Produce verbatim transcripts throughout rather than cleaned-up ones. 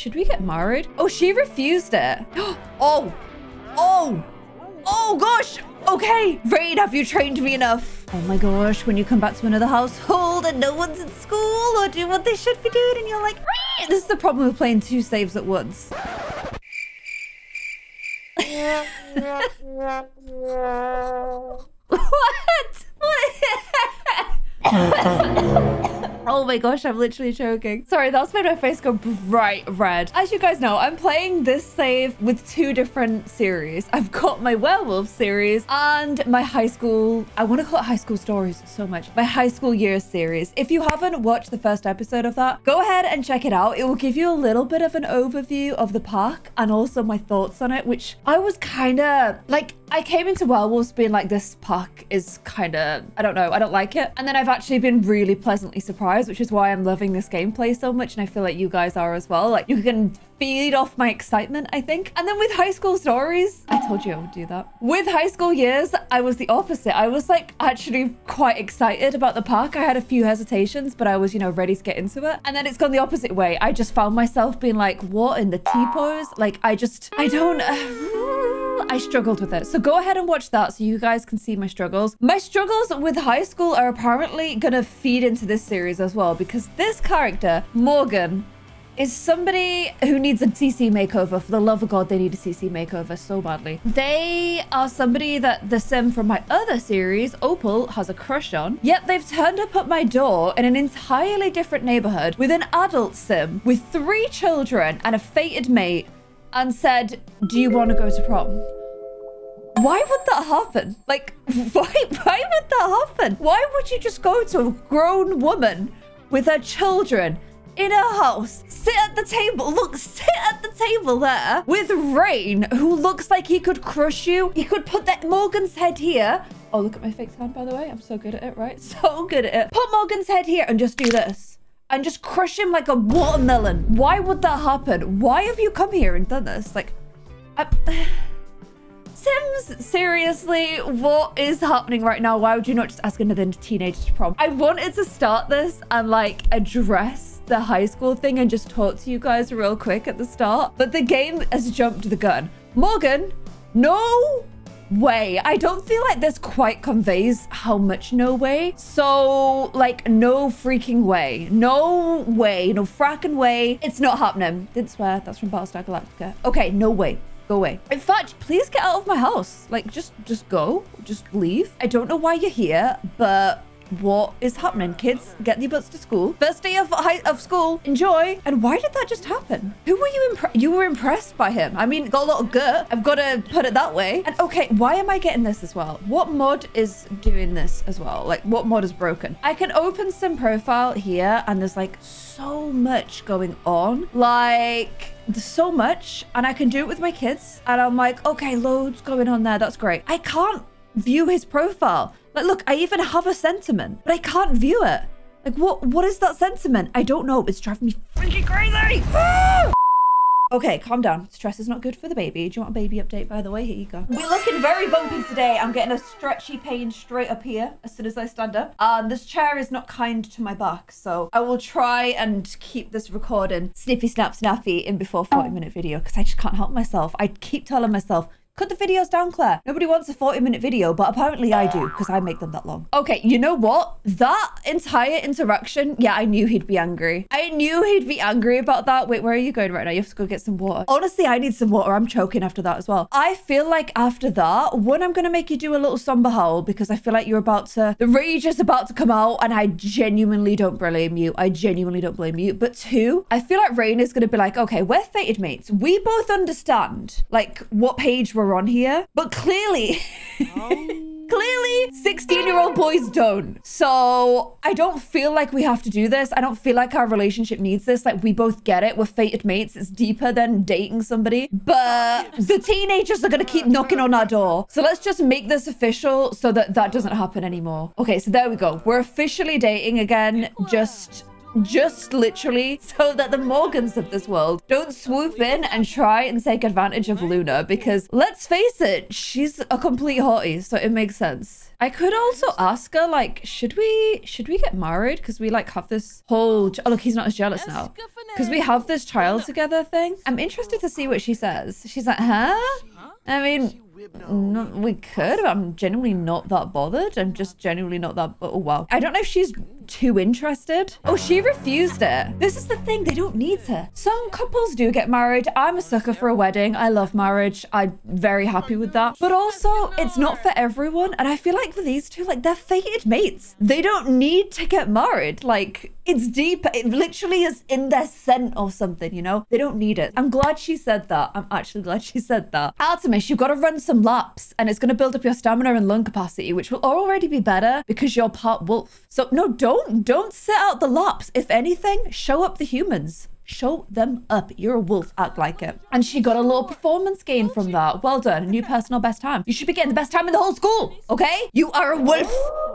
Should we get married? Oh, she refused it. Oh, oh, oh gosh. Okay, Raid, have you trained me enough? Oh my gosh, when you come back to another household and no one's in school or doing what they should be doing and you're like, Raid! This is the problem with playing two saves at once. What? What? Oh my gosh, I'm literally choking. Sorry, that's made my face go bright red. As you guys know, I'm playing this save with two different series. I've got my werewolf series and my high school, I want to call it high school stories so much. My high school years series. If you haven't watched the first episode of that, go ahead and check it out. It will give you a little bit of an overview of the park and also my thoughts on it, which I was kind of like, I came into werewolves being like, this park is kind of, I don't know, I don't like it. And then I've actually been really pleasantly surprised, which is why I'm loving this gameplay so much. And I feel like you guys are as well. Like you can feed off my excitement, I think. And then with high school stories, I told you I would do that. With high school years, I was the opposite. I was like actually quite excited about the park. I had a few hesitations, but I was, you know, ready to get into it. And then it's gone the opposite way. I just found myself being like, what in the T-pose? Like I just, I don't... I struggled with it. So go ahead and watch that so you guys can see my struggles. My struggles with high school are apparently gonna feed into this series as well, because this character, Morgan, is somebody who needs a C C makeover. For the love of God, they need a C C makeover so badly. They are somebody that the sim from my other series, Opal, has a crush on. Yet they've turned up at my door in an entirely different neighborhood with an adult sim with three children and a fated mate, and said, do you want to go to prom? Why would that happen? Like, why, why would that happen? Why would you just go to a grown woman with her children in her house, sit at the table, look, sit at the table there with Rain, who looks like he could crush you. He could put that Morgan's head here. Oh, look at my fake hand, by the way. I'm so good at it, right? So good at it. Put Morgan's head here and just do this. And just crush him like a watermelon. Why would that happen? Why have you come here and done this? Like, I... Sims, seriously, what is happening right now? Why would you not just ask another teenager to prom? I wanted to start this and like address the high school thing and just talk to you guys real quick at the start, but the game has jumped the gun. Morgan, no way. I don't feel like this quite conveys how much no way. So like no freaking way. No way. No fracking way. It's not happening. Didn't swear. That's from Battlestar Galactica. Okay, no way. Go away. In fact, please get out of my house. Like just just go. Just leave. I don't know why you're here, but what is happening? Kids, get your butts to school. First day of high, of school. Enjoy. And why did that just happen? Who were you impressed? You were impressed by him. I mean, got a lot of gut. I've got to put it that way. And okay, why am I getting this as well? What mod is doing this as well? Like what mod is broken? I can open sim profile here and there's like so much going on. Like... There's so much and I can do it with my kids. And I'm like, okay, loads going on there. That's great. I can't view his profile. Like, look, I even have a sentiment, but I can't view it. Like, what? What is that sentiment? I don't know. It's driving me freaking crazy. Ah! Okay, calm down. Stress is not good for the baby. Do you want a baby update, by the way? Here you go. We're looking very bumpy today. I'm getting a stretchy pain straight up here as soon as I stand up. Um, this chair is not kind to my back, so I will try and keep this recording snippy, snap, snappy in before forty minute video because I just can't help myself. I keep telling myself, cut the videos down, Claire. Nobody wants a forty minute video, but apparently I do because I make them that long. Okay, you know what? That entire interaction, yeah, I knew he'd be angry. I knew he'd be angry about that. Wait, where are you going right now? You have to go get some water. Honestly, I need some water. I'm choking after that as well. I feel like after that, one, I'm going to make you do a little somber howl because I feel like you're about to, the rage is about to come out and I genuinely don't blame you. I genuinely don't blame you. But two, I feel like Rain is going to be like, okay, we're fated mates. We both understand like what page we're on here, but clearly um. clearly sixteen year old boys don't, so I don't feel like we have to do this. I don't feel like our relationship needs this. Like, we both get it, we're fated mates, it's deeper than dating somebody, but the teenagers are gonna keep knocking on our door, so let's just make this official so that that doesn't happen anymore. Okay, so there we go, we're officially dating again, just Just literally so that the Morgans of this world don't swoop in and try and take advantage of Luna, because let's face it, she's a complete hottie, so it makes sense. I could also ask her, like, should we should we get married? Because we like have this whole... Oh, look, he's not as jealous now. because we have this child together thing. I'm interested to see what she says. She's like, huh? I mean, no, we could, but I'm genuinely not that bothered. I'm just genuinely not that, oh wow. I don't know if she's too interested. Oh, she refused it. This is the thing, they don't need her. Some couples do get married. I'm a sucker for a wedding. I love marriage. I'm very happy with that. But also, it's not for everyone. And I feel like for these two, like, they're fated mates. They don't need to get married. Like, it's deep. It literally is in their scent or something, you know? They don't need it. I'm glad she said that. I'm actually glad she said that. Artemis, you've got to run some laps and it's going to build up your stamina and lung capacity, which will already be better because you're part wolf. So no, don't Don't set out the laps. If anything, show up the humans. Show them up. You're a wolf. Act like it. And she got a little performance gain from that. Well done. A new personal best time. You should be getting the best time in the whole school. Okay? You are a wolf.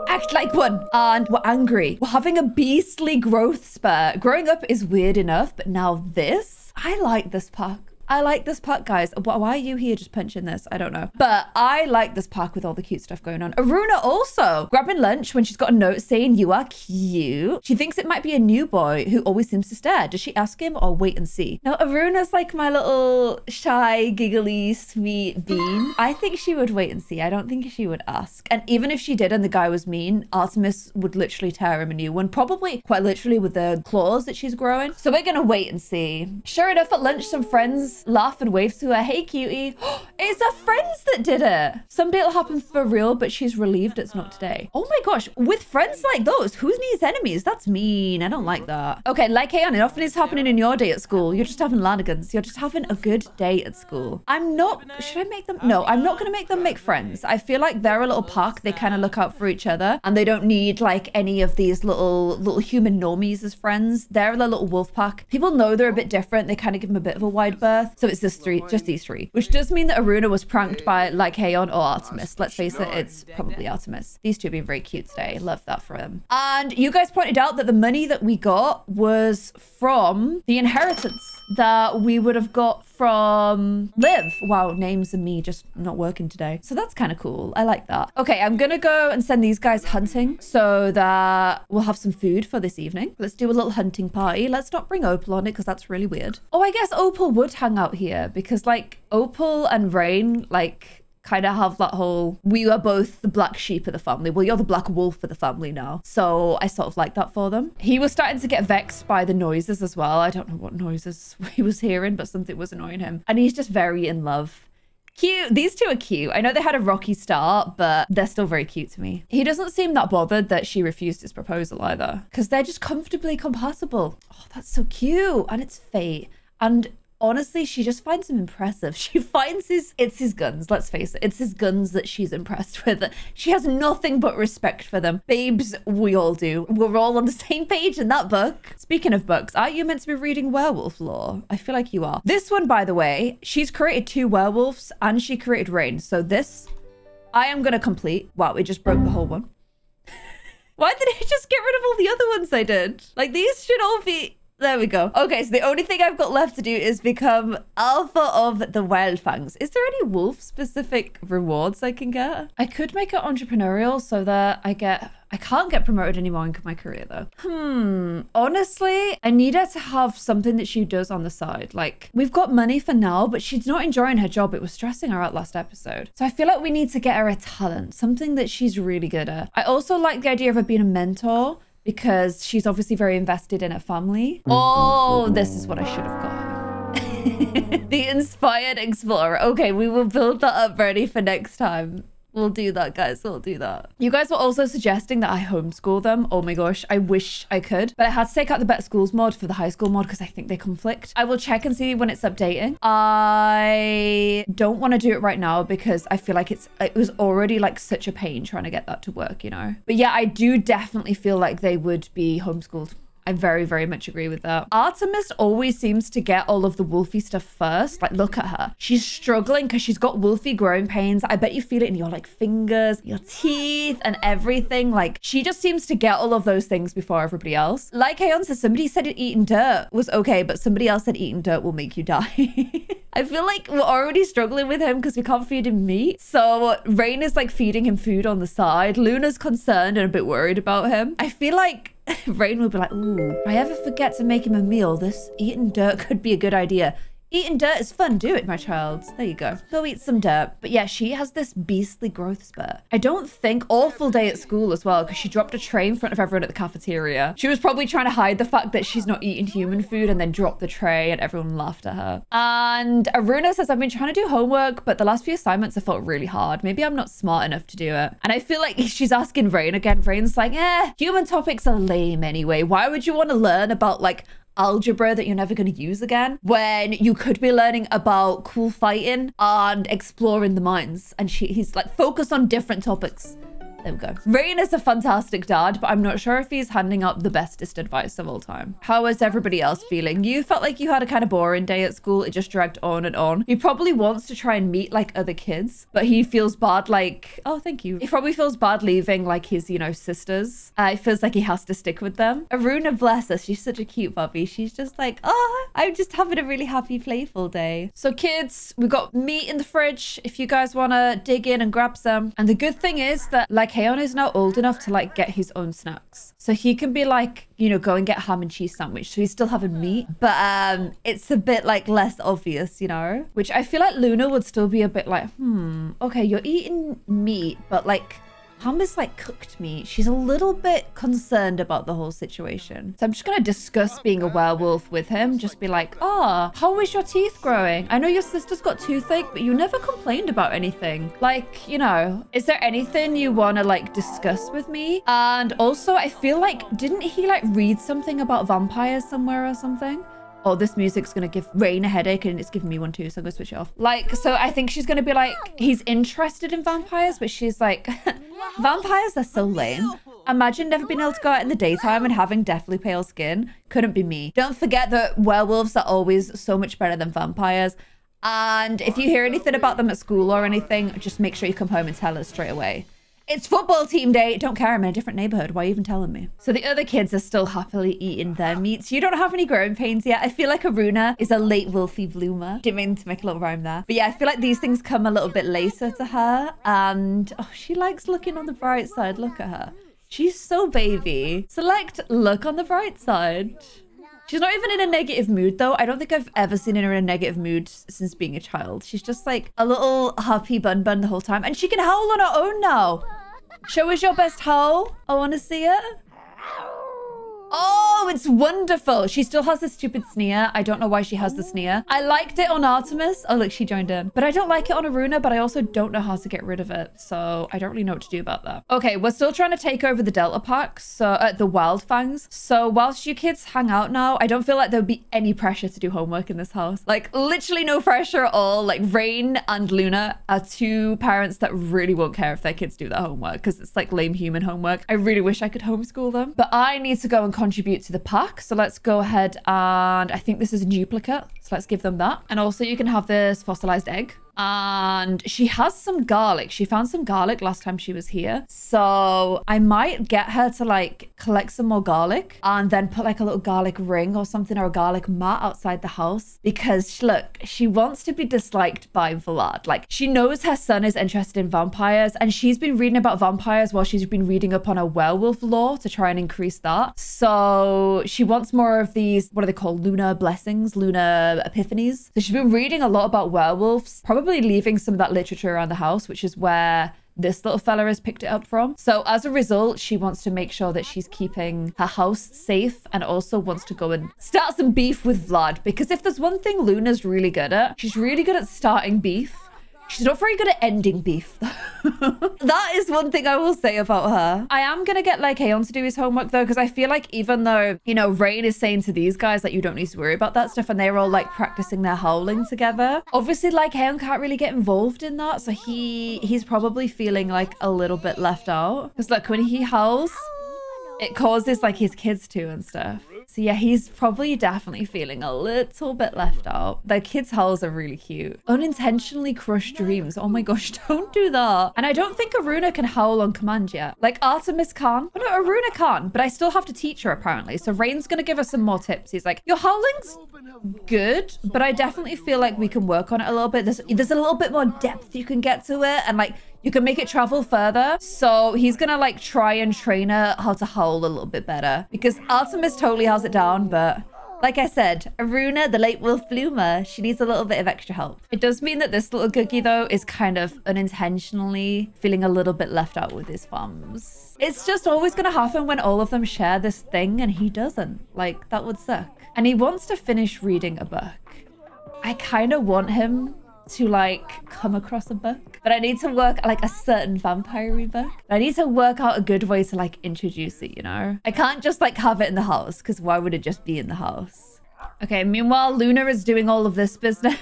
Act like one. And we're angry. We're having a beastly growth spurt. Growing up is weird enough, but now this? I like this pack. I like this pack, guys. Why are you here just punching this? I don't know. But I like this pack with all the cute stuff going on. Aruna also grabbing lunch when she's got a note saying you are cute. She thinks it might be a new boy who always seems to stare. Does she ask him or wait and see? Now, Aruna's like my little shy, giggly, sweet bean. I think she would wait and see. I don't think she would ask. And even if she did and the guy was mean, Artemis would literally tear him a new one, probably quite literally with the claws that she's growing. So we're going to wait and see. Sure enough, at lunch, some friends laugh and wave to her. Hey, cutie. It's her friends that did it. Someday it'll happen for real, but she's relieved it's not today. Oh my gosh. With friends like those, who needs enemies? That's mean. I don't like that. Okay, like Haeon, it often is happening in your day at school. You're just having lanigans. You're just having a good day at school. I'm not... Should I make them... No, I'm not going to make them make friends. I feel like they're a little pack. They kind of look out for each other and they don't need like any of these little little human normies as friends. They're the little wolf pack. People know they're a bit different. They kind of give them a bit of a wide berth. So it's just three, just these three, which does mean that Aruna was pranked by like Haeon or Artemis. Let's face it, it's probably Artemis. These two have been very cute today. Love that for them. And you guys pointed out that the money that we got was from the inheritance that we would have got from Liv. Wow, names and me just not working today. So that's kind of cool. I like that. Okay, I'm gonna go and send these guys hunting so that we'll have some food for this evening. Let's do a little hunting party. Let's not bring Opal on it because that's really weird. Oh, I guess Opal would hang out here because like Opal and Rain, like, kind of have that whole, we are both the black sheep of the family. Well, you're the black wolf of the family now. So I sort of like that for them. He was starting to get vexed by the noises as well. I don't know what noises he was hearing, but something was annoying him. And he's just very in love. Cute. These two are cute. I know they had a rocky start, but they're still very cute to me. He doesn't seem that bothered that she refused his proposal either because they're just comfortably compatible. Oh, that's so cute. And it's fate. And honestly, she just finds him impressive. She finds his, it's his guns, let's face it. It's his guns that she's impressed with. She has nothing but respect for them. Babes, we all do. We're all on the same page in that book. Speaking of books, aren't you meant to be reading werewolf lore? I feel like you are. This one, by the way, she's created two werewolves and she created Rain. So this, I am going to complete. Wow, it just broke the whole one. Why did I just get rid of all the other ones I did? Like, these should all be... There we go. Okay, so the only thing I've got left to do is become Alpha of the Wildfangs. Is there any wolf-specific rewards I can get? I could make it entrepreneurial so that I get... I can't get promoted anymore in my career, though. Hmm. Honestly, I need her to have something that she does on the side. Like, we've got money for now, but she's not enjoying her job. It was stressing her out last episode. So I feel like we need to get her a talent, something that she's really good at. I also like the idea of her being a mentor, because she's obviously very invested in her family. Oh, this is what I should have got. The Inspired Explorer. Okay, we will build that up ready for next time. We'll do that, guys. We'll do that. You guys were also suggesting that I homeschool them. Oh my gosh, I wish I could. But I had to take out the Better Schools mod for the high school mod because I think they conflict. I will check and see when it's updating. I don't want to do it right now because I feel like it's it was already like such a pain trying to get that to work, you know? But yeah, I do definitely feel like they would be homeschooled. I very, very much agree with that. Artemis always seems to get all of the wolfy stuff first. Like, look at her. She's struggling because she's got wolfy growing pains. I bet you feel it in your, like, fingers, your teeth, and everything. Like, she just seems to get all of those things before everybody else. Like Haeon says, somebody said eating dirt was okay, but somebody else said eating dirt will make you die. I feel like we're already struggling with him because we can't feed him meat. So Rain is like feeding him food on the side. Luna's concerned and a bit worried about him. I feel like Rain would be like, ooh, if I ever forget to make him a meal, this eating dirt could be a good idea. Eating dirt is fun. Do it, my child. There you go. Go eat some dirt. But yeah, she has this beastly growth spurt. I don't think awful day at school as well, because she dropped a tray in front of everyone at the cafeteria. She was probably trying to hide the fact that she's not eating human food and then dropped the tray and everyone laughed at her. And Aruna says, I've been trying to do homework, but the last few assignments I felt really hard. Maybe I'm not smart enough to do it. And I feel like she's asking Rain again. Rain's like, eh, human topics are lame anyway. Why would you want to learn about like algebra that you're never going to use again when you could be learning about cool fighting and exploring the mines? And she, he's like, focus on different topics. There we go. Rain is a fantastic dad, but I'm not sure if he's handing out the bestest advice of all time. How is everybody else feeling? You felt like you had a kind of boring day at school. It just dragged on and on. He probably wants to try and meet like other kids, but he feels bad like, oh, thank you. He probably feels bad leaving like his, you know, sisters. Uh, it feels like he has to stick with them. Aruna, bless us. She's such a cute puppy. She's just like, oh, I'm just having a really happy, playful day. So kids, we've got meat in the fridge if you guys want to dig in and grab some. And the good thing is that like, Haeon is now old enough to like get his own snacks. So he can be like, you know, go and get ham and cheese sandwich. So he's still having meat, but um, it's a bit like less obvious, you know, which I feel like Luna would still be a bit like, hmm, okay, you're eating meat, but like ham is like cooked meat. She's a little bit concerned about the whole situation. So I'm just going to discuss being a werewolf with him. Just be like, ah, oh, how is your teeth growing? I know your sister's got toothache, but you never complained about anything. Like, you know, is there anything you want to like discuss with me? And also I feel like, didn't he like read something about vampires somewhere or something? Oh, this music's going to give Rain a headache and it's giving me one too. So I'm going to switch it off. Like, so I think she's going to be like, he's interested in vampires, but she's like, vampires are so lame. Imagine never being able to go out in the daytime and having deathly pale skin. Couldn't be me. Don't forget that werewolves are always so much better than vampires. And if you hear anything about them at school or anything, just make sure you come home and tell us straight away. It's football team day. Don't care, I'm in a different neighborhood. Why are you even telling me? So the other kids are still happily eating their meats. You don't have any growing pains yet. I feel like Aruna is a late Wilfie bloomer. Didn't mean to make a little rhyme there. But yeah, I feel like these things come a little bit later to her. And oh, she likes looking on the bright side. Look at her. She's so baby. Select look on the bright side. She's not even in a negative mood, though. I don't think I've ever seen her in a negative mood since being a child. She's just like a little happy bun bun the whole time. And she can howl on her own now. Show us your best howl. I want to see it. Oh, it's wonderful. She still has this stupid sneer. I don't know why she has the sneer. I liked it on Artemis. Oh, look, she joined in. But I don't like it on Aruna, but I also don't know how to get rid of it. So I don't really know what to do about that. Okay, we're still trying to take over the Delta Pack, so uh, the Wildfangs. So whilst you kids hang out now, I don't feel like there'll be any pressure to do homework in this house. Like, literally no pressure at all. Like, Rain and Luna are two parents that really won't care if their kids do their homework because it's like lame human homework. I really wish I could homeschool them, but I need to go and contribute to the pack. So let's go ahead and I think this is a duplicate. So let's give them that. And also you can have this fossilized egg. And she has some garlic. She found some garlic last time she was here. So I might get her to like collect some more garlic and then put like a little garlic ring or something or a garlic mat outside the house. Because look, she wants to be disliked by Vlad. Like she knows her son is interested in vampires and she's been reading about vampires while she's been reading up on her werewolf lore to try and increase that. So she wants more of these, what are they called? Lunar blessings, lunar epiphanies. So she's been reading a lot about werewolves, probably leaving some of that literature around the house, which is where this little fella has picked it up from. So as a result, she wants to make sure that she's keeping her house safe and also wants to go and start some beef with Vlad. Because if there's one thing Luna's really good at, she's really good at starting beef. She's not very good at ending beef. That is one thing I will say about her. I am going to get like Haeon to do his homework though, because I feel like even though, you know, Rain is saying to these guys that like, you don't need to worry about that stuff and they're all like practicing their howling together. Obviously like Haeon can't really get involved in that. So he he's probably feeling like a little bit left out. Because look, when he howls, it causes like his kids to and stuff. So yeah, he's probably definitely feeling a little bit left out. The kids' hulls are really cute. Unintentionally crush dreams. Oh my gosh, don't do that. And I don't think Aruna can howl on command yet. Like Artemis can. Oh no, Aruna can, but I still have to teach her apparently. So Rain's gonna give us some more tips. He's like, your howling's good, but I definitely feel like we can work on it a little bit. There's, there's a little bit more depth you can get to it, and like, you can make it travel further. So he's gonna like try and train her how to howl a little bit better, because Artemis totally howls it down, but like I said, Aruna, the late wolf bloomer, she needs a little bit of extra help. It does mean that this little cookie, though, is kind of unintentionally feeling a little bit left out with his fams. It's just always going to happen when all of them share this thing and he doesn't. Like, that would suck. And he wants to finish reading a book. I kind of want him to like come across a book, but I need to work like a certain vampire-y book. I need to work out a good way to like introduce it, you know? I can't just like have it in the house, because why would it just be in the house? Okay, meanwhile, Luna is doing all of this business.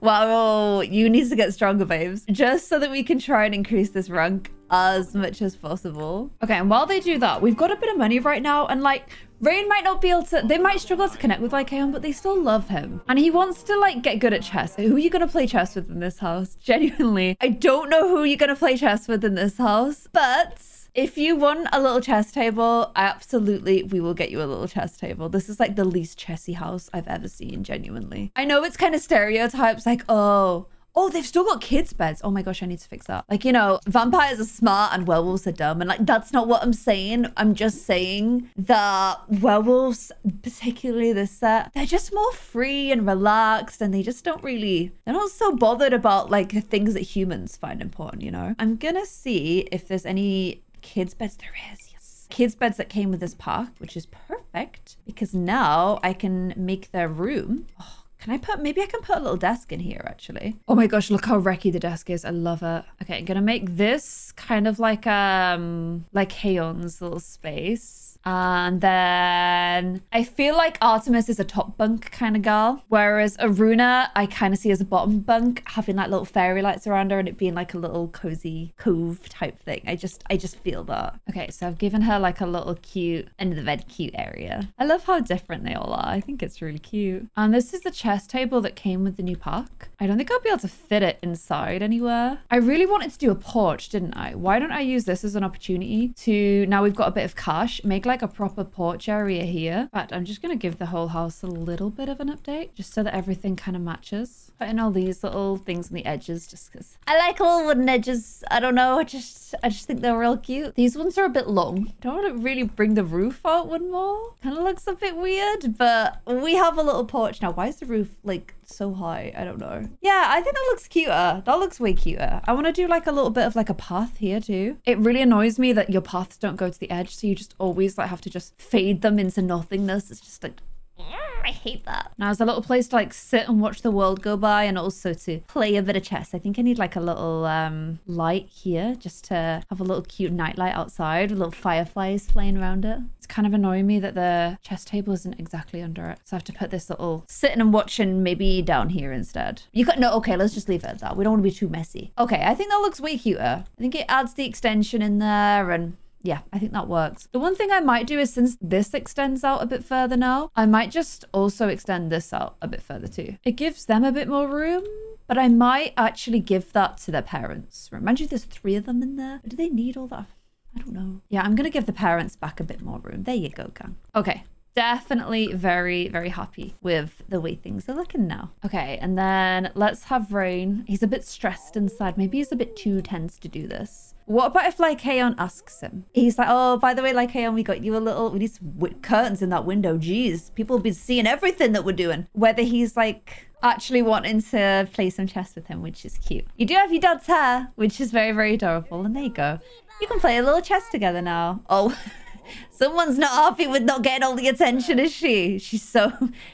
Wow, you need to get stronger, babes, just so that we can try and increase this rank as much as possible. Okay, and while they do that, we've got a bit of money right now, and like Rain might not be able to, they might struggle to connect with Lycaon, but they still love him. And he wants to like get good at chess. Who are you going to play chess with in this house? Genuinely, I don't know who you're going to play chess with in this house, but if you want a little chess table, I absolutely, we will get you a little chess table. This is like the least chessy house I've ever seen, genuinely. I know it's kind of stereotypes like, oh, oh, they've still got kids' beds. Oh my gosh, I need to fix that. Like, you know, vampires are smart and werewolves are dumb. And like, that's not what I'm saying. I'm just saying that werewolves, particularly this set, they're just more free and relaxed, and they just don't really, they're not so bothered about like the things that humans find important, you know? I'm gonna see if there's any kids' beds. There is, yes. Kids' beds that came with this pack, which is perfect because now I can make their room. Oh, can I put, maybe I can put a little desk in here actually. Oh my gosh, look how wrecky the desk is. I love it. Okay, I'm gonna make this kind of like, um, like Haeon's little space. And then I feel like Artemis is a top bunk kind of girl, whereas Aruna, I kind of see as a bottom bunk, having like little fairy lights around her and it being like a little cozy cove type thing. I just, I just feel that. Okay, so I've given her like a little cute end of the bed cute area. I love how different they all are. I think it's really cute. And this is the chess table that came with the new pack. I don't think I'll be able to fit it inside anywhere. I really wanted to do a porch, didn't I? Why don't I use this as an opportunity to, now we've got a bit of cash, make like a proper porch area here. But I'm just going to give the whole house a little bit of an update just so that everything kind of matches. Put in all these little things on the edges just because I like little wooden edges. I don't know. I just, I just think they're real cute. These ones are a bit long. I don't want to really bring the roof out one more. Kind of looks a bit weird, but we have a little porch now. Why is the roof like so high? I don't know. Yeah, I think that looks cuter. That looks way cuter. I want to do like a little bit of like a path here too. It really annoys me that your paths don't go to the edge, so you just always like have to just fade them into nothingness. It's just like, I hate that. Now it's a little place to like sit and watch the world go by, and also to play a bit of chess. I think I need like a little um, light here just to have a little cute nightlight outside with little fireflies flying around it. It's kind of annoying me that the chess table isn't exactly under it. So I have to put this little sitting and watching maybe down here instead. You got no, okay, let's just leave it at that. We don't want to be too messy. Okay, I think that looks way cuter. I think it adds the extension in there, and yeah, I think that works. The one thing I might do is, since this extends out a bit further now, I might just also extend this out a bit further too. It gives them a bit more room, but I might actually give that to their parents. Remind you, there's three of them in there. Do they need all that? I don't know. Yeah, I'm going to give the parents back a bit more room. There you go, gang. Okay. Definitely very, very happy with the way things are looking now. Okay, and then let's have Rain. He's a bit stressed inside. Maybe he's a bit too tense to do this. What about if like Haeon asks him? He's like, oh, by the way, like Haeon, we got you a little, we need some curtains in that window. Jeez, people have been seeing everything that we're doing. Whether he's like actually wanting to play some chess with him, which is cute. You do have your dad's hair, which is very, very adorable. And there you go. You can play a little chess together now. Oh, someone's not happy with not getting all the attention, is she? She's so,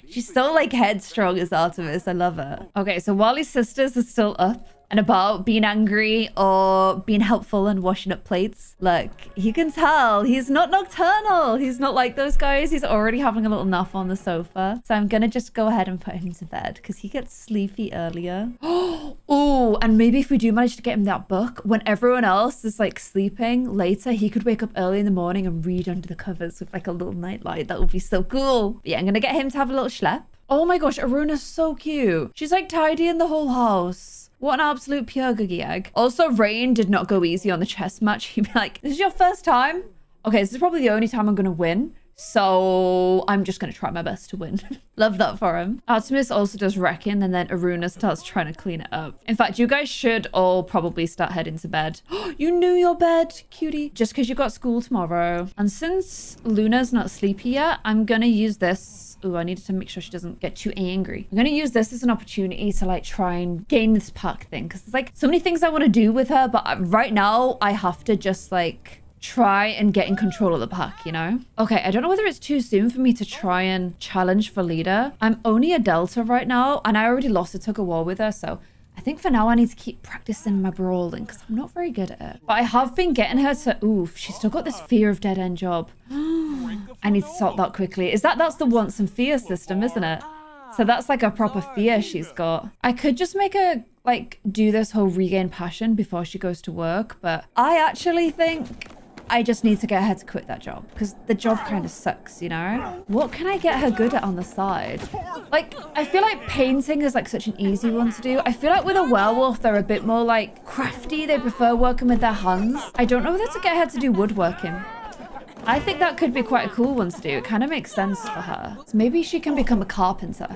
she's so like headstrong as Artemis. I love her. Okay, so while his sisters are still up, and about being angry or being helpful and washing up plates. Look, you can tell he's not nocturnal. He's not like those guys. He's already having a little nap on the sofa. So I'm going to just go ahead and put him to bed because he gets sleepy earlier. Oh, and maybe if we do manage to get him that book, when everyone else is like sleeping later, he could wake up early in the morning and read under the covers with like a little nightlight. That would be so cool. But yeah, I'm going to get him to have a little schlep. Oh my gosh, Aruna's so cute. She's like tidying the whole house. What an absolute pure googie egg. Also, Rain did not go easy on the chess match. He'd be like, this is your first time? Okay, this is probably the only time I'm going to win. So I'm just going to try my best to win. Love that for him. Artemis also does wrecking, and then Aruna starts trying to clean it up. In fact, you guys should all probably start heading to bed. You knew your bed, cutie. Just because you got school tomorrow. And since Luna's not sleepy yet, I'm going to use this. Ooh, I needed to make sure she doesn't get too angry. I'm going to use this as an opportunity to like try and gain this park thing. Because there's like so many things I want to do with her. But right now I have to just like... try and get in control of the pack, you know? Okay, I don't know whether it's too soon for me to try and challenge for leader. I'm only a Delta right now, and I already lost a tug-of-war with her, so I think for now I need to keep practicing my brawling because I'm not very good at it. But I have been getting her to... Oof, she's still got this fear of dead-end job. I need to sort that quickly. Is that... That's the wants and fear system, isn't it? So that's like a proper fear she's got. I could just make a... like, do this whole regain passion before she goes to work, but I actually think... I just need to get her to quit that job because the job kind of sucks, you know? What can I get her good at on the side? Like, I feel like painting is like such an easy one to do. I feel like with a werewolf, they're a bit more like crafty. They prefer working with their hands. I don't know whether to get her to do woodworking. I think that could be quite a cool one to do. It kind of makes sense for her. So maybe she can become a carpenter.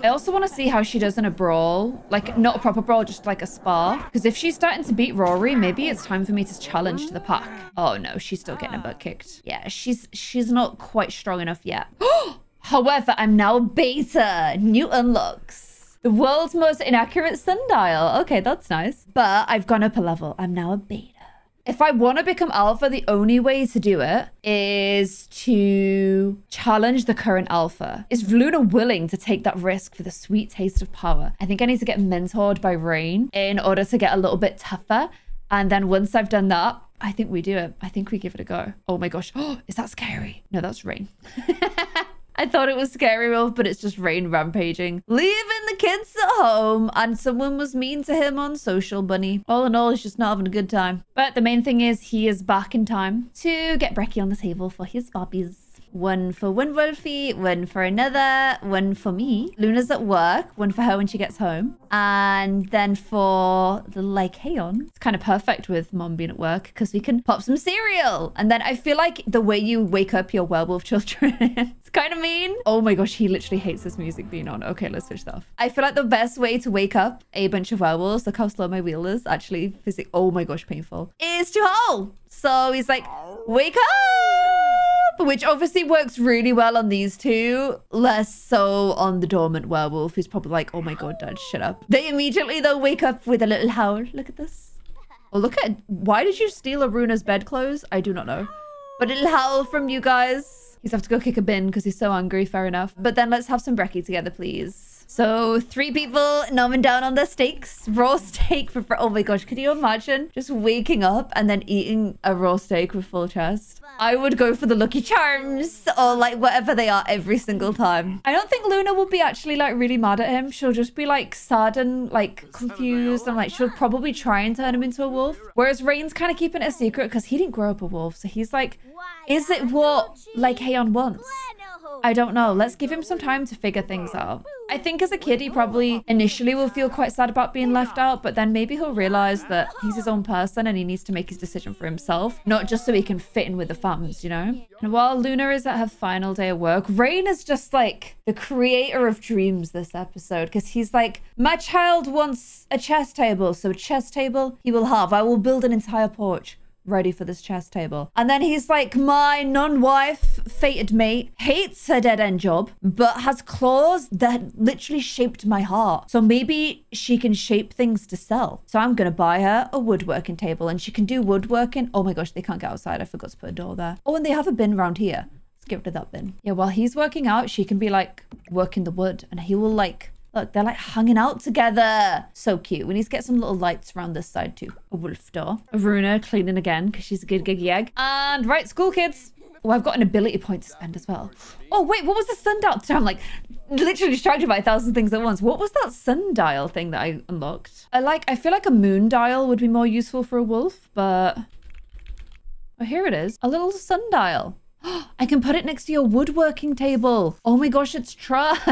I also want to see how she does in a brawl. Like, not a proper brawl, just like a spar. Because if she's starting to beat Rory, maybe it's time for me to challenge to the pack. Oh, no, she's still getting her butt kicked. Yeah, she's she's not quite strong enough yet. However, I'm now beta. New unlocks. The world's most inaccurate sundial. Okay, that's nice. But I've gone up a level. I'm now a beta. If I want to become alpha, the only way to do it is to challenge the current alpha. Is Luna willing to take that risk for the sweet taste of power? I think I need to get mentored by Rain in order to get a little bit tougher. And then once I've done that, I think we do it. I think we give it a go. Oh my gosh. Oh, is that scary? No, that's Rain. I thought it was scary Wolf, but it's just Rain rampaging. Leaving the kids at home, and someone was mean to him on social, bunny. All in all, he's just not having a good time. But the main thing is he is back in time to get brekkie on the table for his bobbies. One for one Wolfie, one for another, one for me. Luna's at work, one for her when she gets home. And then for the Lycaon, it's kind of perfect with mom being at work because we can pop some cereal. And then I feel like the way you wake up your werewolf children, it's kind of mean. Oh my gosh, he literally hates this music being on. Okay, let's switch that off. I feel like the best way to wake up a bunch of werewolves, look how slow my wheel is, actually physically, oh my gosh, painful, is to howl. So he's like, wake up, which obviously works really well on these two, less so on the dormant werewolf who's probably like, oh my God, dad, shut up. They immediately, though, wake up with a little howl. Look at this. Oh, look at... Why did you steal Aruna's bedclothes? I do not know. But it'll howl from you guys. He's have to go kick a bin because he's so angry. Fair enough. But then let's have some brekkie together, please. So three people nomming down on their steaks. Raw steak for... Oh my gosh, could you imagine just waking up and then eating a raw steak with full chest? I would go for the Lucky Charms or like whatever they are every single time. I don't think Luna will be actually like really mad at him. She'll just be like sad and like confused and like she'll probably try and turn him into a wolf. Whereas Rain's kind of keeping it a secret because he didn't grow up a wolf. So he's like, is it what like Haeon wants? I don't know. Let's give him some time to figure things out. I think as a kid, he probably initially will feel quite sad about being left out, but then maybe he'll realize that he's his own person and he needs to make his decision for himself, not just so he can fit in with the fams, you know? And while Luna is at her final day of work, Rain is just like the creator of dreams this episode, because he's like, my child wants a chess table, so a chess table he will have. I will build an entire porch ready for this chess table. And then he's like, my non-wife fated mate hates her dead-end job, but has claws that literally shaped my heart. So maybe she can shape things to sell. So I'm gonna buy her a woodworking table and she can do woodworking. Oh my gosh, they can't get outside. I forgot to put a door there. Oh, and they have a bin around here. Let's get rid of that bin. Yeah, while he's working out, she can be like working the wood and he will like Look, they're like hanging out together. So cute. We need to get some little lights around this side too. A wolf door. Aruna cleaning again because she's a good giggy egg. And right, school kids. Oh, I've got an ability point to spend as well. Oh, wait, what was the sundial? I'm like literally distracted by a thousand things at once. What was that sundial thing that I unlocked? I like, I feel like a moon dial would be more useful for a wolf, but... Oh, here it is. A little sundial. I can put it next to your woodworking table. Oh my gosh, it's trash.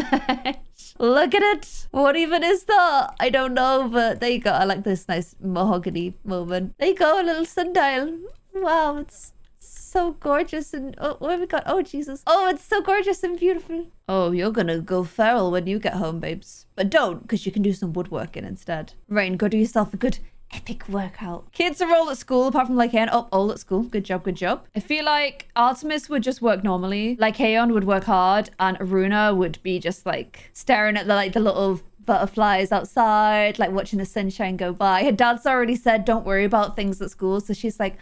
Look at it. What even is that? I don't know, but there you go. I like this nice mahogany moment. There you go, a little sundial. Wow, it's so gorgeous and... Oh, what have we got? Oh, Jesus. Oh, it's so gorgeous and beautiful. Oh, you're gonna go feral when you get home, babes. But don't, because you can do some woodworking instead. Rain, go do yourself a good... epic workout. Kids are all at school, apart from Lycaon. Oh, all at school. Good job, good job. I feel like Artemis would just work normally. Lycaon would work hard, and Aruna would be just like staring at the like the little butterflies outside, like watching the sunshine go by. Her dad's already said, don't worry about things at school. So she's like,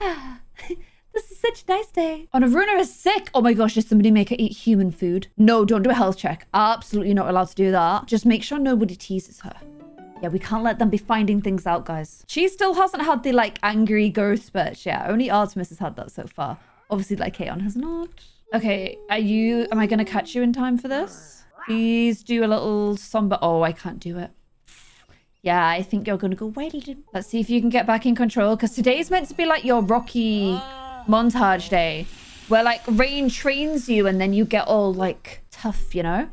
ah, this is such a nice day. And Aruna is sick. Oh my gosh, did somebody make her eat human food? No, don't do a health check. Absolutely not allowed to do that. Just make sure nobody teases her. Yeah, we can't let them be finding things out, guys. She still hasn't had the, like, angry ghost spurts yet. Only Artemis has had that so far. Obviously, like, Haeon has not. Okay, are you... Am I going to catch you in time for this? Please do a little somber... Oh, I can't do it. Yeah, I think you're going to go wailing. Let's see if you can get back in control, because today's meant to be, like, your Rocky montage day, where, like, Rain trains you, and then you get all, like, tough, you know?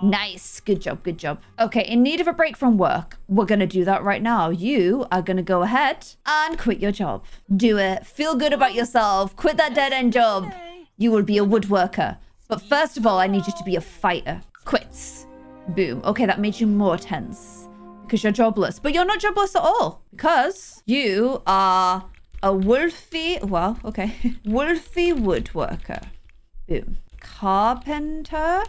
Nice. Good job. Good job. Okay. In need of a break from work. We're going to do that right now. You are going to go ahead and quit your job. Do it. Feel good about yourself. Quit that dead end job. You will be a woodworker. But first of all, I need you to be a fighter. Quits. Boom. Okay. That made you more tense because you're jobless, but you're not jobless at all because you are a wolfy. Well, okay. Wolfy woodworker. Boom. Carpenter.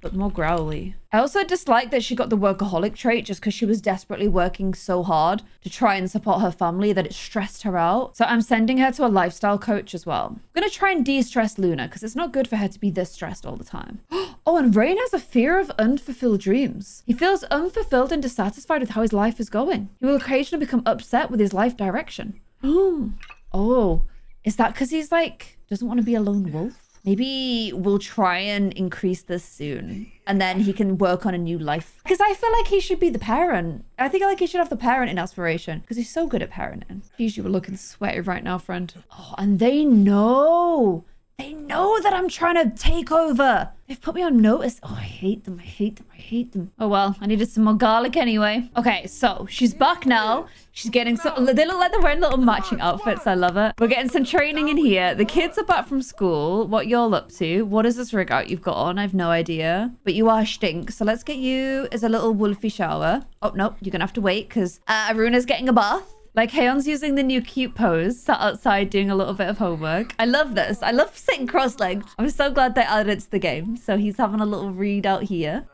But more growly. I also dislike that she got the workaholic trait just because she was desperately working so hard to try and support her family that it stressed her out. So I'm sending her to a lifestyle coach as well. I'm going to try and de-stress Luna because it's not good for her to be this stressed all the time. Oh, and Rain has a fear of unfulfilled dreams. He feels unfulfilled and dissatisfied with how his life is going. He will occasionally become upset with his life direction. Oh, is that because he's like, doesn't want to be a lone wolf? Maybe we'll try and increase this soon and then he can work on a new life. Because I feel like he should be the parent. I think like he should have the parenting aspiration because he's so good at parenting. Geez, you were looking sweaty right now, friend. Oh, and they know. They know that I'm trying to take over. They've put me on notice. Oh, I hate them. I hate them. I hate them. Oh, well, I needed some more garlic anyway. Okay, so she's back now. She's getting some... They look like they're wearing little matching outfits. I love it. We're getting some training in here. The kids are back from school. What you're up to. What is this rig out you've got on? I have no idea. But you are stink. So let's get you as a little wolfy shower. Oh, no. You're going to have to wait because uh, Aruna's getting a bath. Like, Haeon's using the new cute pose, sat outside doing a little bit of homework. I love this. I love sitting cross-legged. I'm so glad they added it to the game. So he's having a little read out here.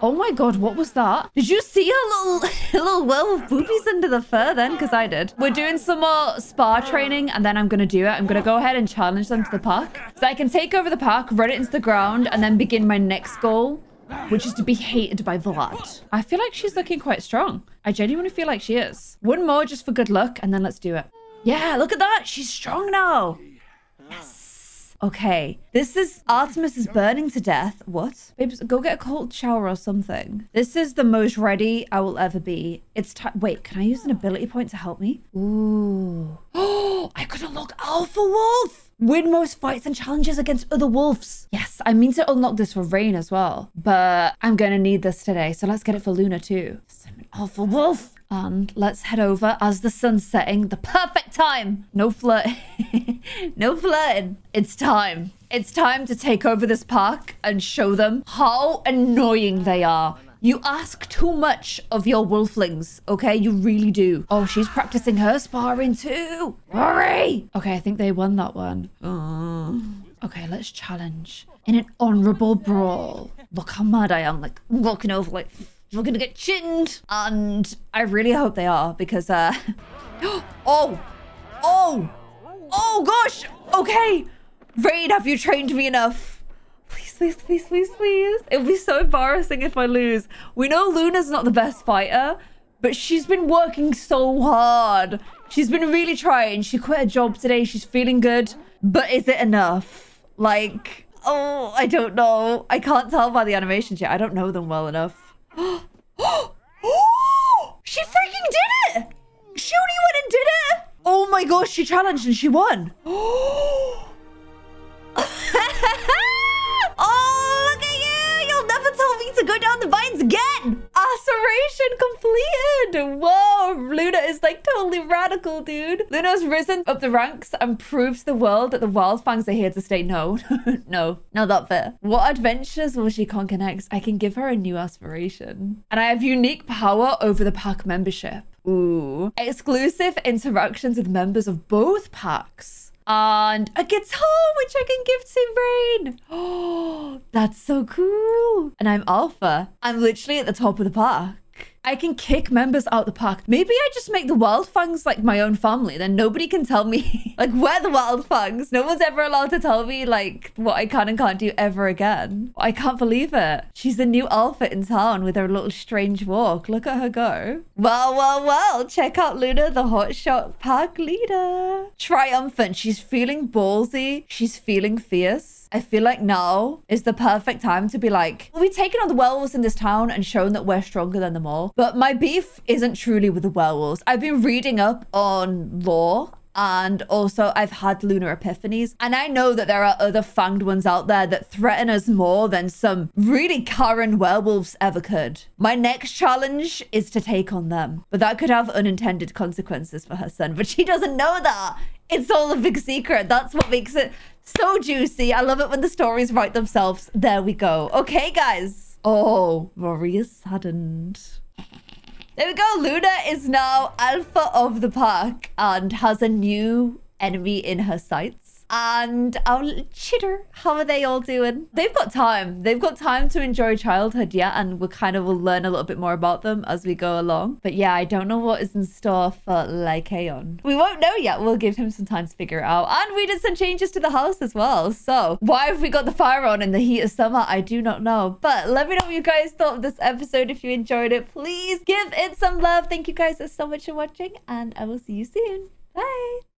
Oh my god, what was that? Did you see a little, a little well of boobies under the fur then? Because I did. We're doing some more spa training and then I'm going to do it. I'm going to go ahead and challenge them to the park. So I can take over the park, run it into the ground, and then begin my next goal, which is to be hated by Vlad. I feel like she's looking quite strong. I genuinely feel like she is. One more just for good luck and then let's do it. Yeah, look at that. She's strong now. Yes. Okay. This is... Artemis is burning to death. What? Babes, go get a cold shower or something. This is the most ready I will ever be. It's time... Wait, can I use an ability point to help me? Ooh. Oh, I could unlock Alpha Wolf. Win most fights and challenges against other wolves. Yes, I mean to unlock this for Rain as well, but I'm going to need this today. So let's get it for Luna too. So I'm an alpha wolf. And let's head over as the sun's setting. The perfect time. No flirt. No flirting. It's time. It's time to take over this park and show them how annoying they are. You ask too much of your wolflings, okay? You really do. Oh, she's practicing her sparring too. Rory! Okay, I think they won that one. Oh. Okay, let's challenge in an honorable brawl. Look how mad I am. Like, I'm walking over like, we're gonna get chinned. And I really hope they are because, uh... Oh! Oh! Oh, gosh! Okay! Raid, have you trained me enough? Please. please, please, please, please. It would be so embarrassing if I lose. We know Luna's not the best fighter, but she's been working so hard. She's been really trying. She quit her job today. She's feeling good. But is it enough? Like, oh, I don't know. I can't tell by the animations yet. I don't know them well enough. She freaking did it! She only went and did it! Oh my gosh, she challenged and she won. Oh, look at you! You'll never tell me to go down the vines again! Aspiration completed! Whoa, Luna is like totally radical, dude. Luna's risen up the ranks and proves to the world that the Wildfangs are here to stay. No, no, not that fair. What adventures will she conquer next? I can give her a new aspiration. And I have unique power over the pack membership. Ooh. Exclusive interactions with members of both packs. And a guitar, which I can give to Rain. Oh, that's so cool. And I'm alpha. I'm literally at the top of the pack. I can kick members out the pack. Maybe I just make the Wildfangs like my own family. Then nobody can tell me like we're the Wildfangs. No one's ever allowed to tell me like what I can and can't do ever again. I can't believe it. She's the new alpha in town with her little strange walk. Look at her go. Well, well, well. Check out Luna, the hotshot pack leader. Triumphant. She's feeling ballsy. She's feeling fierce. I feel like now is the perfect time to be like, we've taken on the werewolves in this town and shown that we're stronger than them all. But my beef isn't truly with the werewolves. I've been reading up on lore, and also I've had lunar epiphanies. And I know that there are other fanged ones out there that threaten us more than some really Karen werewolves ever could. My next challenge is to take on them. But that could have unintended consequences for her son. But she doesn't know that. It's all a big secret. That's what makes it so juicy. I love it when the stories write themselves. There we go. Okay, guys. Oh, Rory is saddened. There we go. Luna is now alpha of the pack and has a new enemy in her sights. And our chitter, how are they all doing? They've got time. They've got time to enjoy childhood, yeah? And we kind of will learn a little bit more about them as we go along. But yeah, I don't know what is in store for Lycaon. We won't know yet. We'll give him some time to figure it out. And we did some changes to the house as well. So why have we got the fire on in the heat of summer? I do not know. But let me know what you guys thought of this episode. If you enjoyed it, please give it some love. Thank you guys so much for watching. And I will see you soon. Bye.